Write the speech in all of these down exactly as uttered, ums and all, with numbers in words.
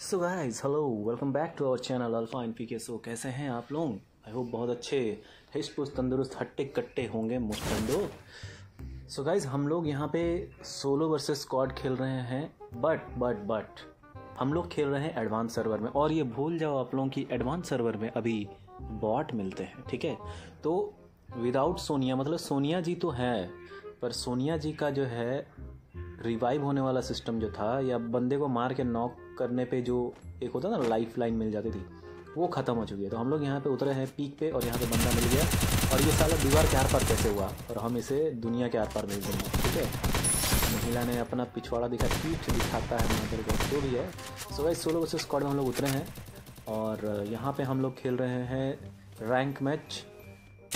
So guys hello welcome back to our channel alpha INPK. So कैसे हैं आप लोग? आई होप बहुत अच्छे हिचपुच तंदुरुस्त हट्टे कट्टे होंगे मुस्तंदो। सो so गाइज हम लोग यहाँ पे सोलो वर्सेस स्क्वाड खेल रहे हैं, बट बट बट हम लोग खेल रहे हैं एडवांस सर्वर में। और ये भूल जाओ आप लोगों की एडवांस सर्वर में अभी बॉट मिलते हैं, ठीक है। तो विदाउट सोनिया, मतलब सोनिया जी तो है पर सोनिया जी का जो है रिवाइव होने वाला सिस्टम जो था, या बंदे को मार के नॉक करने पे जो एक होता ना लाइफ लाइन मिल जाती थी, वो ख़त्म हो चुकी है। तो हम लोग यहाँ पे उतरे हैं पीक पे और यहाँ पे बंदा मिल गया। और ये साला दीवार के आर पार कैसे हुआ और हम इसे दुनिया के आर पार भेज देंगे, ठीक है। महिला ने अपना पिछवाड़ा दिखा, पीठ दिखाता है मदर को, जो भी है। So guys solo versus squad में हम लोग उतरे हैं और यहाँ पर हम लोग खेल रहे हैं रैंक मैच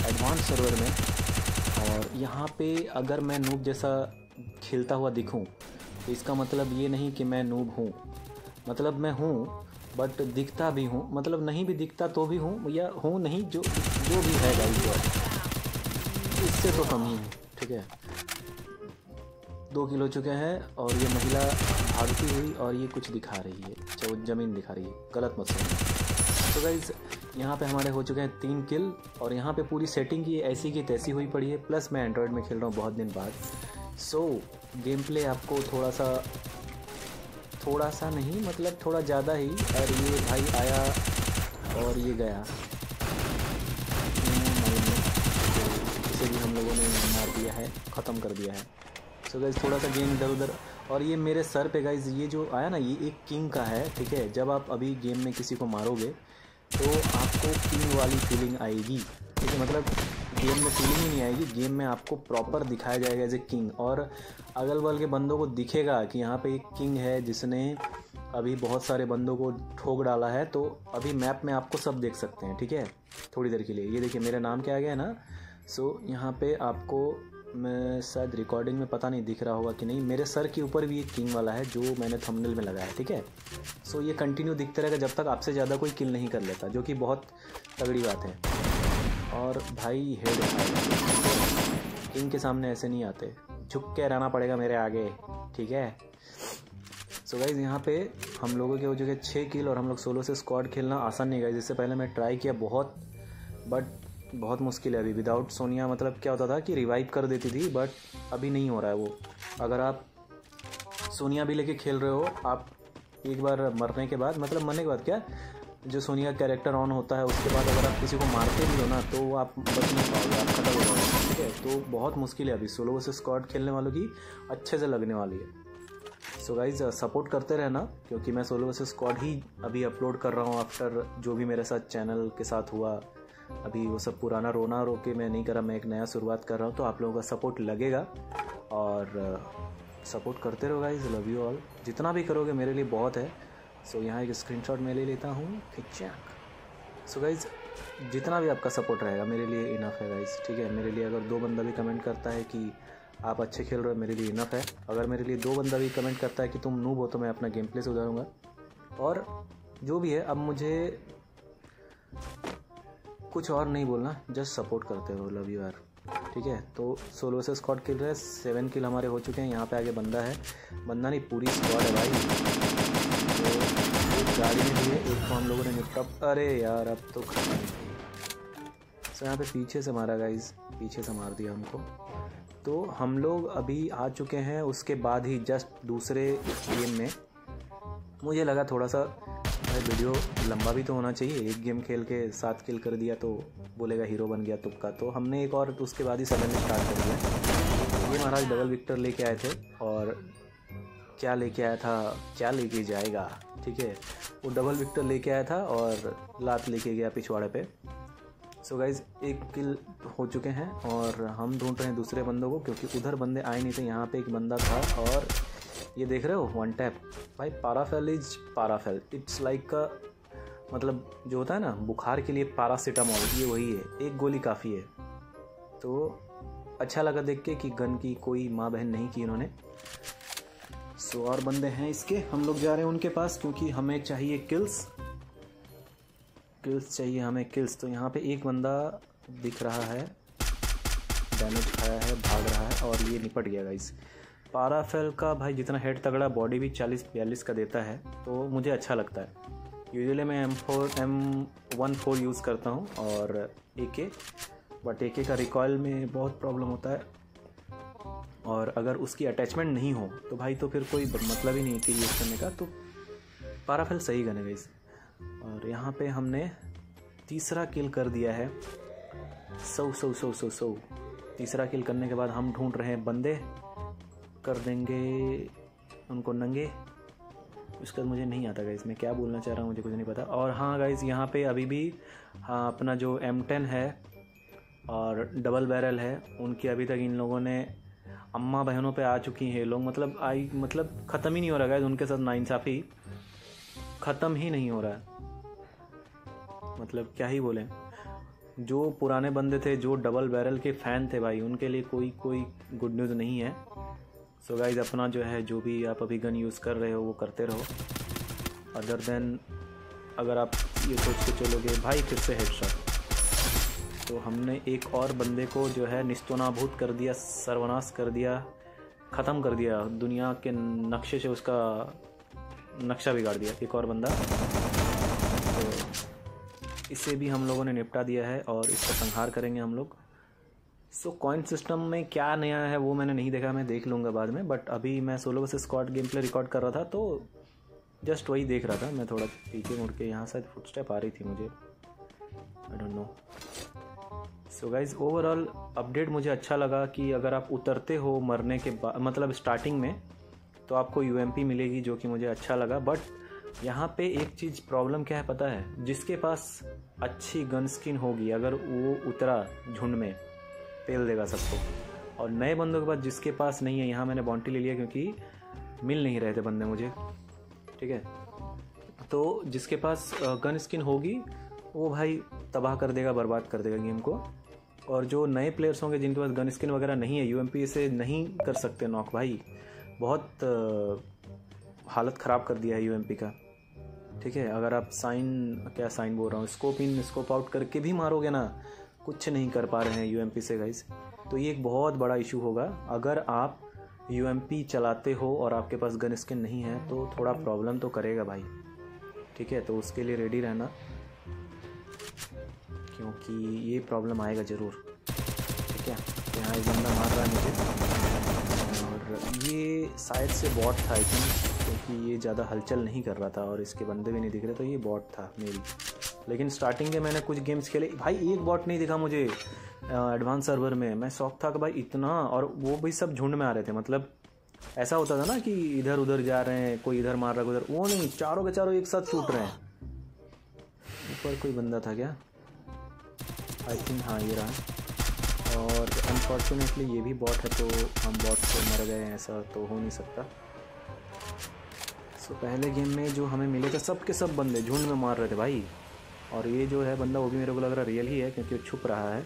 एडवांस सर्वर में। और यहाँ पर अगर मैं नूब जैसा खेलता हुआ दिखूं तो इसका मतलब ये नहीं कि मैं नूब हूँ, मतलब मैं हूँ बट दिखता भी हूँ, मतलब नहीं भी दिखता तो भी हूँ, या हूँ नहीं, जो जो भी है गाइस इससे तो कम ही है, ठीक है। दो किलो चुके हैं और ये महिला भागती हुई और ये कुछ दिखा रही है, चाहे वो ज़मीन दिखा रही है, गलत मत समझना। तो गाइस यहाँ पे हमारे हो चुके हैं तीन किल और यहाँ पे पूरी सेटिंग की ऐसी की तैसी हुई पड़ी है। प्लस मैं एंड्रॉयड में खेल रहा हूँ बहुत दिन बाद। सो गेम प्ले आपको थोड़ा सा थोड़ा सा नहीं मतलब थोड़ा ज़्यादा ही। और ये भाई आया और ये गया, तो इसे भी हम लोगों ने मार दिया है, ख़त्म कर दिया है। सो so गाइज़ थोड़ा सा गेम इधर उधर। और ये मेरे सर पे गाइज़ ये जो आया ना, ये एक किंग का है, ठीक है। जब आप अभी गेम में किसी को मारोगे तो आपको किंग वाली फीलिंग आएगी, ठीक है। मतलब गेम में फीलिंग ही नहीं आएगी, गेम में आपको प्रॉपर दिखाया जाएगा एज ए किंग। और अगल बगल के बंदों को दिखेगा कि यहाँ पे एक किंग है जिसने अभी बहुत सारे बंदों को ठोक डाला है। तो अभी मैप में आपको सब देख सकते हैं, ठीक है, थोड़ी देर के लिए। ये देखिए मेरा नाम क्या आ गया है ना। सो यहाँ पे आपको मैं शायद रिकॉर्डिंग में पता नहीं दिख रहा होगा कि नहीं, मेरे सर के ऊपर भी एक किंग वाला है जो मैंने थंबनेल में लगाया है, ठीक है। सो ये कंटिन्यू दिखते रहेगा जब तक आपसे ज़्यादा कोई किल नहीं कर लेता, जो कि बहुत तगड़ी बात है। और भाई हेड किंग के सामने ऐसे नहीं आते, झुक के रहना पड़ेगा मेरे आगे, ठीक है। सो so गाइज यहाँ पे हम लोगों के हो चुके छः किल और हम लोग सोलो से स्क्वाड खेलना आसान नहीं गाइज। इससे पहले मैं ट्राई किया बहुत, बट बहुत मुश्किल है अभी। विदाउट सोनिया मतलब क्या होता था कि रिवाइव कर देती थी, बट अभी नहीं हो रहा है वो। अगर आप सोनिया भी लेके खेल रहे हो, आप एक बार मरने के बाद, मतलब मरने के बाद क्या, जो सोनिया कैरेक्टर ऑन होता है उसके बाद अगर आप किसी को मारते भी हो ना तो आप बच नहीं पाओगे, आप खत्म हो जाओगे, ठीक है। तो बहुत मुश्किल है अभी सोलो वर्सेस स्क्वाड खेलने वालों की, अच्छे से लगने वाली है। सो गाइज सपोर्ट करते रहना, क्योंकि मैं सोलो वर्सेस स्क्वाड ही अभी अपलोड कर रहा हूँ आफ्टर जो भी मेरे साथ चैनल के साथ हुआ। अभी वो सब पुराना रोना रो के मैं नहीं करा, मैं एक नया शुरुआत कर रहा हूँ। तो आप लोगों का सपोर्ट लगेगा और सपोर्ट करते रहो गाइज। लव यू ऑल, जितना भी करोगे मेरे लिए बहुत है। सो so, यहाँ एक स्क्रीनशॉट मैं ले लेता हूँ, खिंचैक। सो गाइज़ जितना भी आपका सपोर्ट रहेगा मेरे लिए इनफ है गाइज़, ठीक है। मेरे लिए अगर दो बंदा भी कमेंट करता है कि आप अच्छे खेल रहे हो, मेरे लिए इनफ है। अगर मेरे लिए दो बंदा भी कमेंट करता है कि तुम नूब हो तो मैं अपना गेम प्ले सुधारूँगा। और जो भी है, अब मुझे कुछ और नहीं बोलना, जस्ट सपोर्ट करते रहो। लव यू यार, ठीक है। तो सोलो से स्क्वाड खेल रहे हैं, सेवन किल हमारे हो चुके हैं। यहाँ पे आगे बंदा है, बंदा नहीं पूरी स्क्वाड है भाई। गाड़ी में भी है, एक को हम लोगों ने निपटा। अरे यार अब तो खत्म। सो यहाँ पे पीछे से मारा गाइज, पीछे से मार दिया हमको। तो हम लोग अभी आ चुके हैं उसके बाद ही जस्ट दूसरे गेम में। मुझे लगा थोड़ा सा वीडियो लंबा भी तो होना चाहिए, एक गेम खेल के सात किल कर दिया तो बोलेगा हीरो बन गया तुक्का। तो हमने एक और उसके बाद ही सेवन स्टार्ट कर दिया। ये महाराज डबल विक्टर लेके आए थे, और क्या लेके आया था, क्या लेके जाएगा, ठीक है। वो डबल विक्टर लेके आया था और लात लेके गया पिछवाड़े पे। सो so गाइज एक किल हो चुके हैं और हम ढूंढ रहे हैं दूसरे बंदों को, क्योंकि उधर बंदे आए नहीं थे। यहाँ पे एक बंदा था और ये देख रहे हो वन टैप भाई। Parafal is Parafal, it's like का मतलब जो होता है ना बुखार के लिए पैरासीटामोल, ये वही है, एक गोली काफ़ी है। तो अच्छा लगा देख के कि गन की कोई माँ बहन नहीं की इन्होंने। सो so, और बंदे हैं इसके, हम लोग जा रहे हैं उनके पास क्योंकि हमें चाहिए किल्स, किल्स चाहिए हमें किल्स। तो यहाँ पे एक बंदा दिख रहा है, डैमेज खाया है, भाग रहा है और ये निपट गया गाइस। पाराफेल का भाई जितना हेड तगड़ा बॉडी भी चालीस बयालीस का देता है, तो मुझे अच्छा लगता है। यूजुअली मैं M four M one four use करता हूँ और ए के, बट ए के का रिकॉयल में बहुत प्रॉब्लम होता है, और अगर उसकी अटैचमेंट नहीं हो तो भाई तो फिर कोई मतलब ही नहीं कि यूज़ करने का। तो पाराफेल सही गन है गाइस। और यहाँ पे हमने तीसरा किल कर दिया है। सौ सौ सौ सौ सौ तीसरा किल करने के बाद हम ढूंढ रहे हैं बंदे, कर देंगे उनको नंगे। उसके बाद मुझे नहीं आता गाइस मैं क्या बोलना चाह रहा हूँ, मुझे कुछ नहीं पता। और हाँ गाइस, यहाँ पे अभी भी हाँ अपना जो एम टेन है और डबल बैरल है, उनकी अभी तक इन लोगों ने अम्मा बहनों पे आ चुकी हैं लोग, मतलब आई मतलब ख़त्म ही नहीं हो रहा गाइस उनके साथ नाइंसाफ़ी, ख़त्म ही नहीं हो रहा है। मतलब क्या ही बोलें, जो पुराने बंदे थे जो डबल बैरल के फ़ैन थे भाई, उनके लिए कोई कोई गुड न्यूज़ नहीं है। सो so गाइज, अपना जो है जो भी आप अभी गन यूज़ कर रहे हो वो करते रहो, अदर देन अगर आप ये सोच के चलोगे भाई फिर से हेडशॉट। तो हमने एक और बंदे को जो है निस्तोनाभूत कर दिया, सर्वनाश कर दिया, ख़त्म कर दिया, दुनिया के नक्शे से उसका नक्शा बिगाड़ दिया एक और बंदा। तो इसे भी हम लोगों ने निपटा दिया है और इसका संहार करेंगे हम लोग। सो कॉइन सिस्टम में क्या नया है वो मैंने नहीं देखा, मैं देख लूँगा बाद में, बट अभी मैं solo versus squad game play record कर रहा था तो जस्ट वही देख रहा था मैं। थोड़ा पीछे मुड़ के यहाँ शायद फुटस्टेप आ रही थी मुझे, I don't know. So guys, overall update मुझे अच्छा लगा कि अगर आप उतरते हो मरने के बाद, मतलब स्टार्टिंग में, तो आपको यू एम पी मिलेगी, जो कि मुझे अच्छा लगा। बट यहाँ पे एक चीज़ प्रॉब्लम क्या है पता है, जिसके पास अच्छी गन स्किन होगी अगर वो उतरा झुंड में फेल देगा सबको, और नए बंदों के पास जिसके पास नहीं है, यहाँ मैंने बॉन्टी ले लिया क्योंकि मिल नहीं रहे थे बंदे मुझे, ठीक है। तो जिसके पास गन स्किन होगी वो भाई तबाह कर देगा, बर्बाद कर देगा गेम को। और जो नए प्लेयर्स होंगे जिनके पास गन स्किन वगैरह नहीं है, यूएमपी से नहीं कर सकते नॉक भाई, बहुत हालत ख़राब कर दिया है यूएमपी का, ठीक है। अगर आप साइन क्या साइन बोल रहा हूँ स्कोप इन स्कोप आउट करके भी मारोगे ना, कुछ नहीं कर पा रहे हैं यूएमपी से गाइज। तो ये एक बहुत बड़ा इशू होगा। अगर आप यूएमपी चलाते हो और आपके पास गन स्किन नहीं है तो थोड़ा प्रॉब्लम तो करेगा भाई, ठीक है। तो उसके लिए रेडी रहना क्योंकि ये प्रॉब्लम आएगा ज़रूर, ठीक है। यहाँ एक बंदा मार रहा है मुझे, और ये शायद से बॉट था क्योंकि ये ज़्यादा हलचल नहीं कर रहा था और इसके बंदे भी नहीं दिख रहे, तो ये बॉट था मेरी। लेकिन स्टार्टिंग में मैंने कुछ गेम्स खेले भाई, एक बॉट नहीं दिखा मुझे एडवांस सर्वर में, मैं शौक था कि भाई इतना, और वो भी सब झुंड में आ रहे थे। मतलब ऐसा होता था ना कि इधर उधर जा रहे हैं, कोई इधर मार रहा है उधर, वो नहीं, चारों के चारों एक साथ छूट रहे हैं। ऊपर कोई बंदा था क्या, आई थिंक हाँ ये रहा, और अनफॉर्चुनेटली ये भी बॉट है तो हम बॉट से मर गए हैं, ऐसा तो हो नहीं सकता। सो पहले गेम में जो हमें मिले थे सब के सब बंदे झुंड में मार रहे थे भाई, और ये जो है बंदा वो भी मेरे को लग रहा रियल ही है क्योंकि वो छुप रहा है।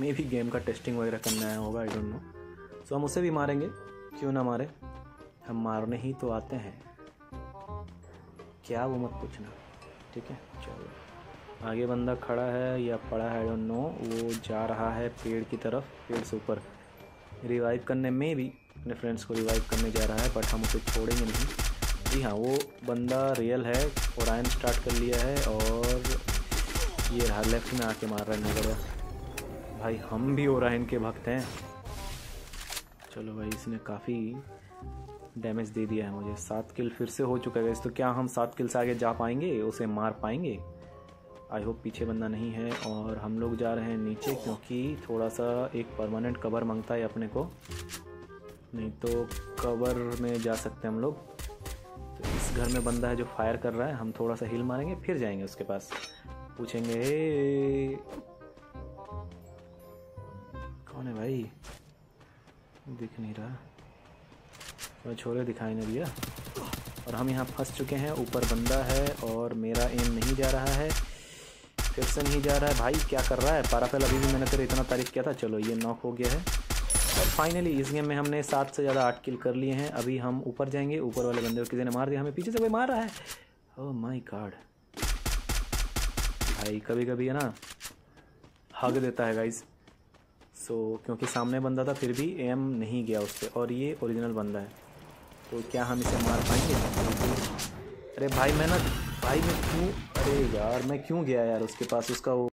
मे भी गेम का टेस्टिंग वगैरह करने आया होगा, आई डोंट नो। सो हम उसे भी मारेंगे, क्यों ना मारे, हम मारने ही तो आते हैं क्या, वो मत पूछना, ठीक है। चलो आगे बंदा खड़ा है या पड़ा है, आई डोंट नो। वो जा रहा है पेड़ की तरफ, पेड़ से ऊपर रिवाइव करने, में भी अपने फ्रेंड्स को रिवाइव करने जा रहा है, बट हम उसे छोड़ेंगे नहीं। जी हाँ, वो बंदा रियल है, और आयन स्टार्ट कर लिया है और ये हर लेफ्ट में आके मार रहा है मेरा भाई। हम भी और आयन के भक्त हैं। चलो भाई, इसने काफ़ी डैमेज दे दिया है मुझे, सात किल फिर से हो चुका है। तो क्या हम सात किल से आगे जा पाएंगे, उसे मार पाएंगे? आई होप पीछे बंदा नहीं है। और हम लोग जा रहे हैं नीचे क्योंकि थोड़ा सा एक परमानेंट कवर मांगता है अपने को, नहीं तो कवर में जा सकते हैं हम लोग। तो इस घर में बंदा है जो फायर कर रहा है, हम थोड़ा सा हिल मारेंगे फिर जाएंगे उसके पास, पूछेंगे हे कौन है भाई, दिख नहीं रहा तो छोरे, दिखाई नहीं दिया। और हम यहाँ फंस चुके हैं, ऊपर बंदा है और मेरा एम नहीं जा रहा है, फिर से नहीं जा रहा है भाई, क्या कर रहा है पाराफेल। अभी भी मैंने तेरे इतना तारीफ किया था। चलो ये नॉक हो गया है। और फाइनली इस गेम में हमने सात से ज़्यादा आठ किल कर लिए हैं। अभी हम ऊपर जाएंगे, ऊपर वाले बंदे को किसी ने मार दिया, हमें पीछे से कोई मार रहा है। ओह माय गॉड भाई, कभी कभी है ना हग देता है गाइस। सो क्योंकि सामने बंदा था फिर भी एम नहीं गया उस पर, और ये ओरिजिनल बंदा है, तो क्या हम इसे मार पाएंगे? अरे भाई मैं ना भाई मैं क्यों, अरे यार मैं क्यों गया यार उसके पास, उसका वो